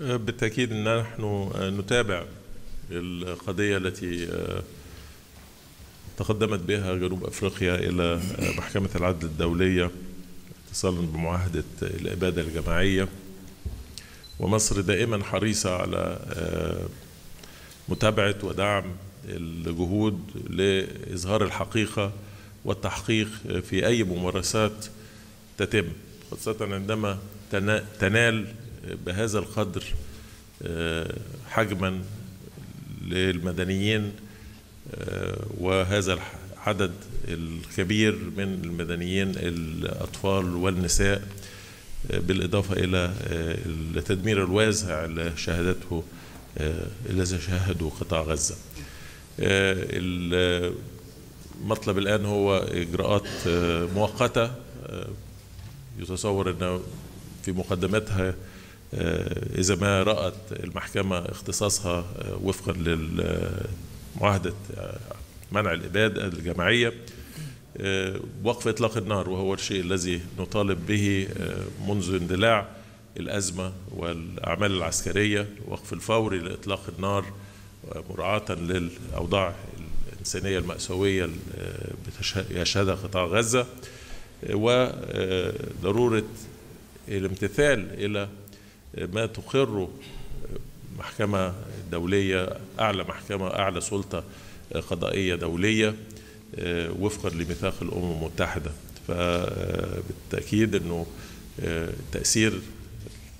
بالتأكيد أن نحن نتابع القضية التي تقدمت بها جنوب أفريقيا إلى محكمة العدل الدولية اتصالا بمعاهدة الإبادة الجماعية، ومصر دائما حريصة على متابعة ودعم الجهود لإظهار الحقيقة والتحقيق في أي ممارسات تتم، خاصة عندما تنال بهذا القدر حجما للمدنيين وهذا العدد الكبير من المدنيين الأطفال والنساء، بالإضافة إلى التدمير الواسع الذي شهدته قطاع غزة. المطلب الآن هو إجراءات مؤقتة يتصور أن في مقدمتها إذا ما رأت المحكمة اختصاصها وفقا لمعاهدة منع الإبادة الجماعية وقف إطلاق النار، وهو الشيء الذي نطالب به منذ اندلاع الأزمة والأعمال العسكرية، وقف الفوري لإطلاق النار مراعاة للأوضاع الإنسانية المأساوية التي يشهدها قطاع غزة، وضرورة الامتثال إلى ما تقره محكمة دولية، أعلى محكمة أعلى سلطة قضائية دولية وفقا لميثاق الأمم المتحدة. فبالتأكيد أنه التأثير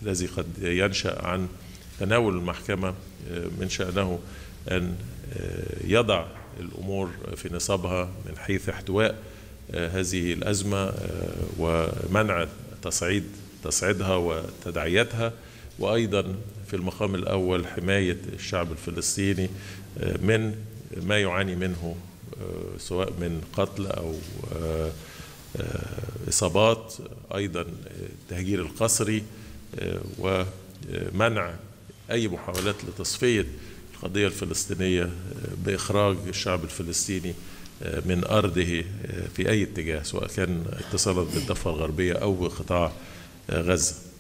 الذي قد ينشأ عن تناول المحكمة من شأنه أن يضع الأمور في نصابها من حيث احتواء هذه الأزمة ومنع تصعيدها وتداعياتها، وأيضا في المقام الأول حماية الشعب الفلسطيني من ما يعاني منه سواء من قتل أو إصابات، أيضا التهجير القسري ومنع أي محاولات لتصفية القضية الفلسطينية بإخراج الشعب الفلسطيني من أرضه في أي اتجاه سواء كان اتصالا بالضفة الغربية أو بقطاع غزة.